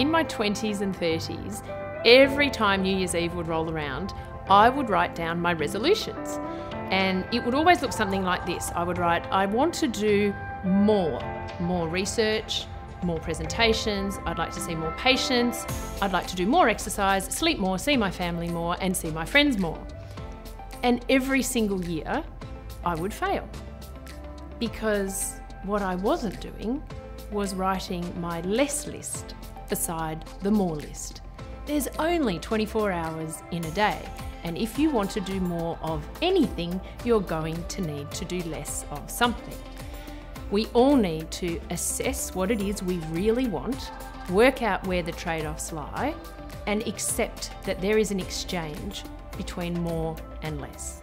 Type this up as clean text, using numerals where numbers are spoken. In my 20s and 30s, every time New Year's Eve would roll around, I would write down my resolutions. And it would always look something like this. I would write, I want to do more research, more presentations, I'd like to see more patients, I'd like to do more exercise, sleep more, see my family more, and see my friends more. And every single year, I would fail. Because what I wasn't doing was writing my less list beside the more list. There's only 24 hours in a day, and if you want to do more of anything, you're going to need to do less of something. We all need to assess what it is we really want, work out where the trade-offs lie, and accept that there is an exchange between more and less.